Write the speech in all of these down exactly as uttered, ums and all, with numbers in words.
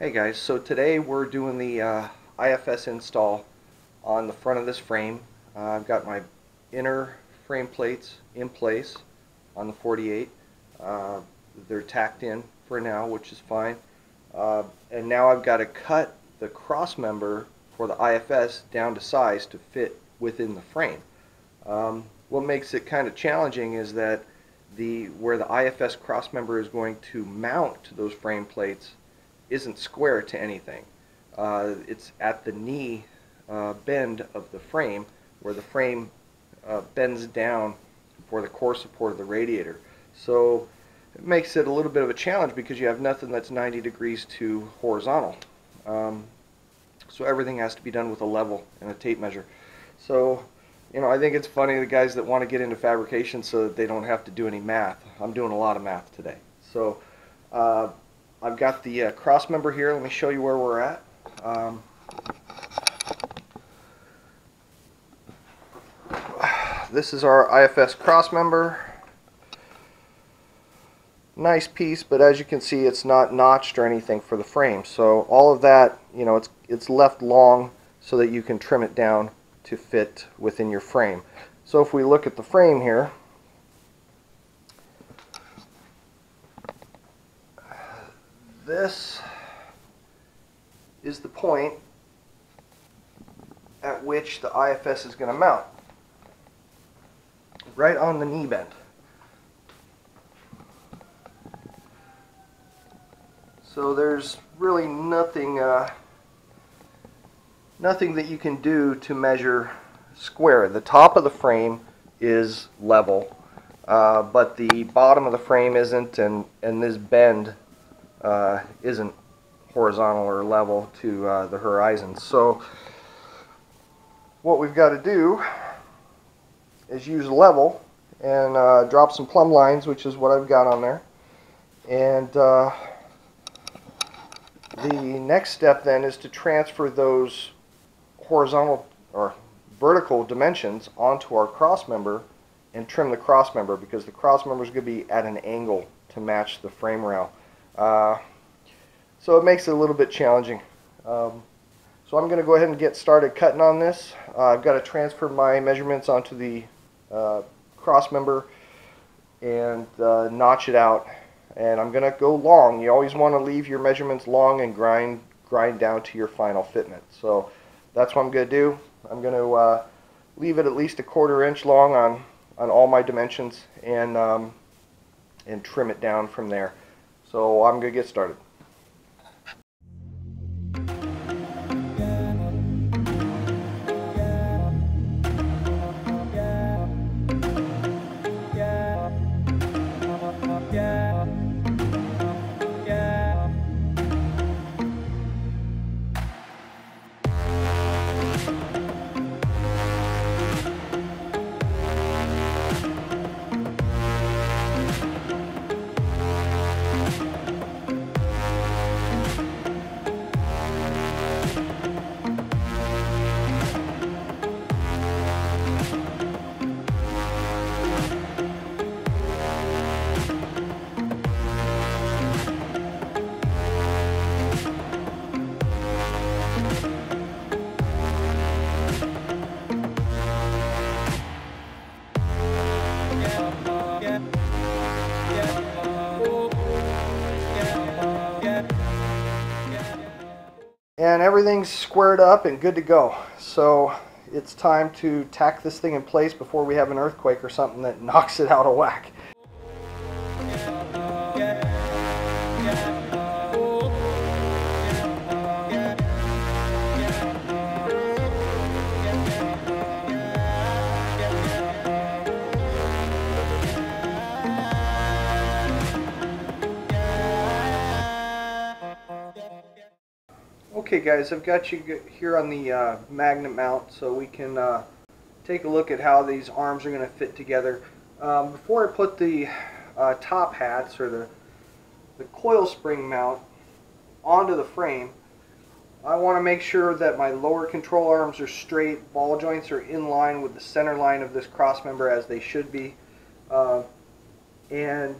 Hey guys, so today we're doing the uh, I F S install on the front of this frame. Uh, I've got my inner frame plates in place on the forty-eight. Uh, they're tacked in for now, which is fine. Uh, and now I've got to cut the cross member for the I F S down to size to fit within the frame. Um, what makes it kind of challenging is that the where the I F S cross member is going to mount to those frame plates isn't square to anything. Uh, it's at the knee uh, bend of the frame, where the frame uh, bends down for the core support of the radiator. So it makes it a little bit of a challenge because you have nothing that's ninety degrees to horizontal. Um, so everything has to be done with a level and a tape measure. So, you know, I think it's funny the guys that want to get into fabrication so that they don't have to do any math. I'm doing a lot of math today. So, uh, I've got the uh, cross member here. Let me show you where we're at. Um, this is our I F S cross member. Nice piece, but as you can see, it's not notched or anything for the frame. So all of that, you know, it's it's left long so that you can trim it down to fit within your frame. So if we look at the frame here, this is the point at which the I F S is going to mount, right on the knee bend. So there's really nothing, uh, nothing that you can do to measure square. The top of the frame is level, uh, but the bottom of the frame isn't, and and this bend Uh, isn't horizontal or level to uh, the horizon. So what we've got to do is use level and uh, drop some plumb lines, which is what I've got on there. And uh, the next step then is to transfer those horizontal or vertical dimensions onto our cross member and trim the cross member, because the cross member is going to be at an angle to match the frame rail. Uh, so it makes it a little bit challenging. Um, so I'm going to go ahead and get started cutting on this. Uh, I've got to transfer my measurements onto the uh, cross member and uh, notch it out. And I'm going to go long. You always want to leave your measurements long and grind grind down to your final fitment. So that's what I'm going to do. I'm going to uh, leave it at least a quarter inch long on on all my dimensions, and um, and trim it down from there. So I'm going to get started. And everything's squared up and good to go. So it's time to tack this thing in place before we have an earthquake or something that knocks it out of whack. Okay guys, I've got you here on the uh, magnet mount so we can uh, take a look at how these arms are going to fit together. Um, before I put the uh, top hats or the, the coil spring mount onto the frame, I want to make sure that my lower control arms are straight, ball joints are in line with the center line of this cross member as they should be, uh, and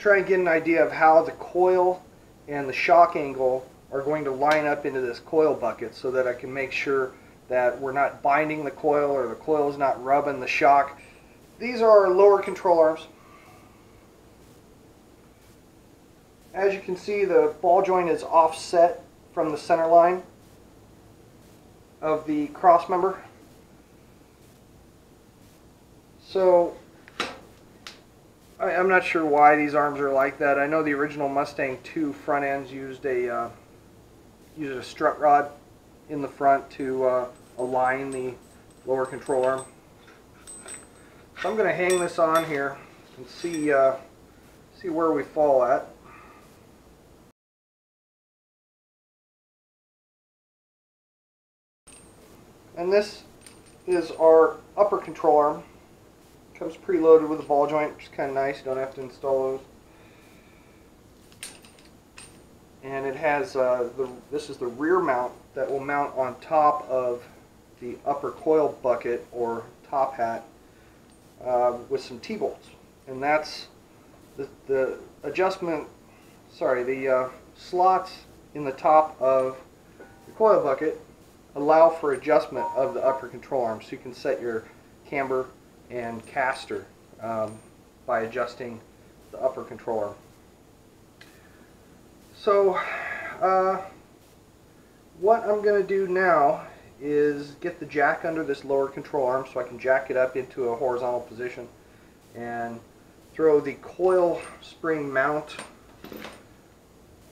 try and get an idea of how the coil and the shock angle are going to line up into this coil bucket so that I can make sure that we're not binding the coil or the coil is not rubbing the shock. These are our lower control arms. As you can see, the ball joint is offset from the center line of the cross member. So I, I'm not sure why these arms are like that. I know the original Mustang two front ends used a uh, used a strut rod in the front to uh, align the lower control arm. So I'm going to hang this on here and see uh, see where we fall at. And this is our upper control arm. Comes preloaded with a ball joint, which is kind of nice. You don't have to install those. And it has uh, the this is the rear mount that will mount on top of the upper coil bucket or top hat uh, with some T-bolts. And that's the, the adjustment. Sorry, the uh, slots in the top of the coil bucket allow for adjustment of the upper control arm, so you can set your camber and caster um, by adjusting the upper control arm. So uh, what I'm going to do now is get the jack under this lower control arm so I can jack it up into a horizontal position and throw the coil spring mount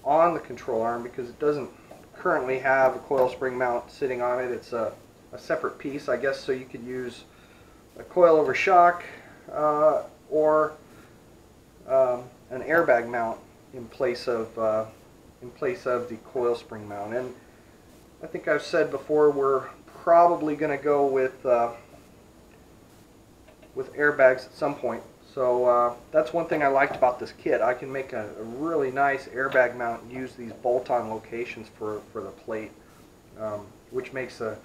on the control arm, because it doesn't currently have a coil spring mount sitting on it. It's a, a separate piece, I guess, so you could use a coil over shock uh, or um, an airbag mount in place of uh, in place of the coil spring mount. And I think I've said before, we're probably going to go with uh, with airbags at some point. So uh, that's one thing I liked about this kit. I can make a, a really nice airbag mount and use these bolt-on locations for, for the plate, um, which makes a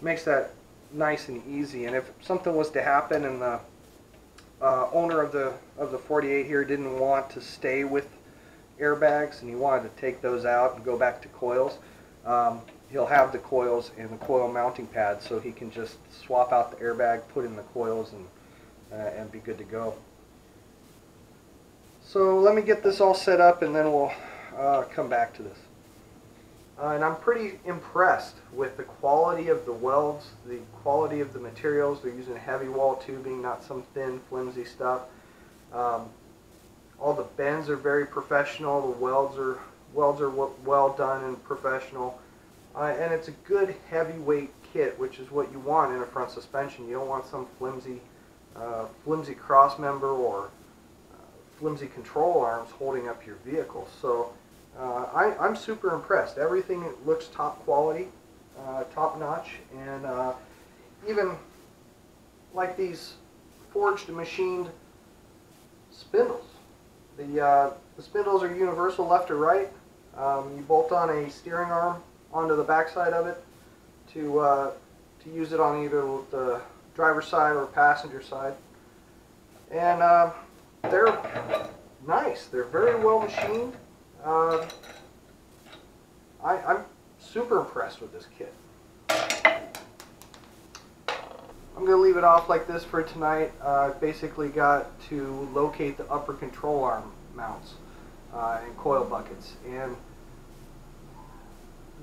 makes that nice and easy. And if something was to happen and the uh, owner of the of the forty-eight here didn't want to stay with airbags and he wanted to take those out and go back to coils, um, he'll have the coils and the coil mounting pad, so he can just swap out the airbag, put in the coils, and uh, and be good to go. So let me get this all set up and then we'll uh, come back to this. Uh, and I'm pretty impressed with the quality of the welds, the quality of the materials. They're using heavy wall tubing, not some thin, flimsy stuff. Um, all the bends are very professional. The welds are welds are well done and professional. Uh, and it's a good heavyweight kit, which is what you want in a front suspension. You don't want some flimsy, uh, flimsy cross member or flimsy control arms holding up your vehicle. So uh, I, I'm super impressed. Everything looks top quality, uh, top notch, and uh, even like these forged and machined spindles. The, uh, the spindles are universal left or right. Um, you bolt on a steering arm onto the backside of it to, uh, to use it on either the driver's side or passenger side. And uh, they're nice. They're very well machined. Uh, I, I'm super impressed with this kit. I'm going to leave it off like this for tonight. Uh, I've basically got to locate the upper control arm mounts uh, and coil buckets. And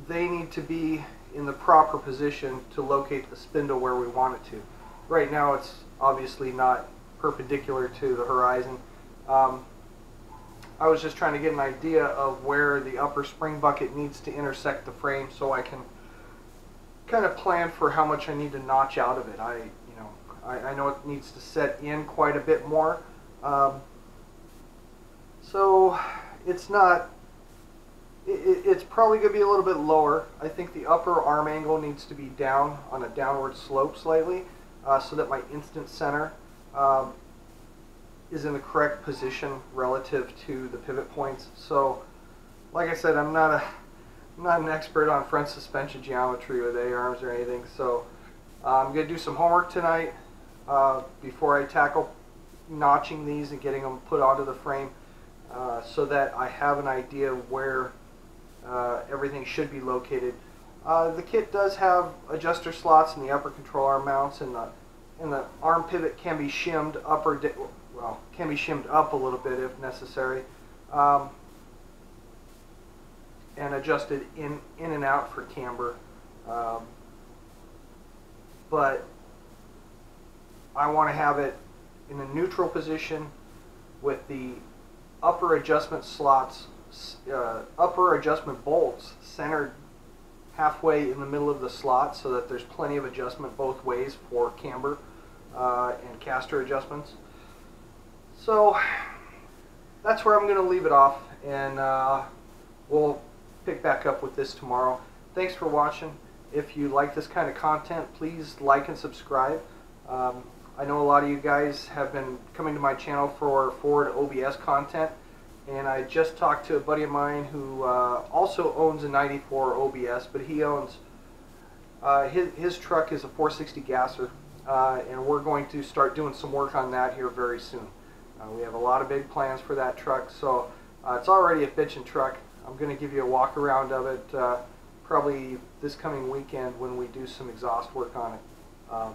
they need to be in the proper position to locate the spindle where we want it to. Right now it's obviously not perpendicular to the horizon. Um, I was just trying to get an idea of where the upper spring bucket needs to intersect the frame, so I can kind of plan for how much I need to notch out of it. I, you know, I, I know it needs to set in quite a bit more, um, so it's not. It, it's probably going to be a little bit lower. I think the upper arm angle needs to be down on a downward slope slightly, uh, so that my instant center Um, is in the correct position relative to the pivot points. So, like I said, I'm not a I'm not an expert on front suspension geometry with A-arms or anything. So, uh, I'm going to do some homework tonight uh, before I tackle notching these and getting them put onto the frame, uh, so that I have an idea of where uh, everything everything should be located. Uh, the kit does have adjuster slots in the upper control arm mounts, and the and the arm pivot can be shimmed up or well can be shimmed up a little bit if necessary, um, and adjusted in in and out for camber. Um, but I want to have it in a neutral position with the upper adjustment slots, uh, upper adjustment bolts centered halfway in the middle of the slot, so that there's plenty of adjustment both ways for camber uh, and caster adjustments. So that's where I'm going to leave it off, and uh, we'll pick back up with this tomorrow. Thanks for watching. If you like this kind of content, please like and subscribe. Um, I know a lot of you guys have been coming to my channel for Ford O B S content, and I just talked to a buddy of mine who uh, also owns a ninety-four O B S, but he owns, uh, his, his truck is a four sixty gasser, uh, and we're going to start doing some work on that here very soon. Uh, we have a lot of big plans for that truck, so uh, it's already a bitchin' truck. I'm going to give you a walk around of it uh, probably this coming weekend when we do some exhaust work on it. Um,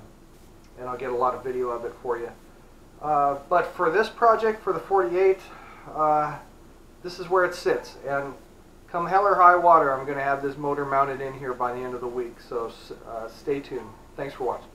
and I'll get a lot of video of it for you. Uh, but for this project, for the forty-eight, uh, this is where it sits, and come hell or high water, I'm going to have this motor mounted in here by the end of the week, so uh, stay tuned. Thanks for watching.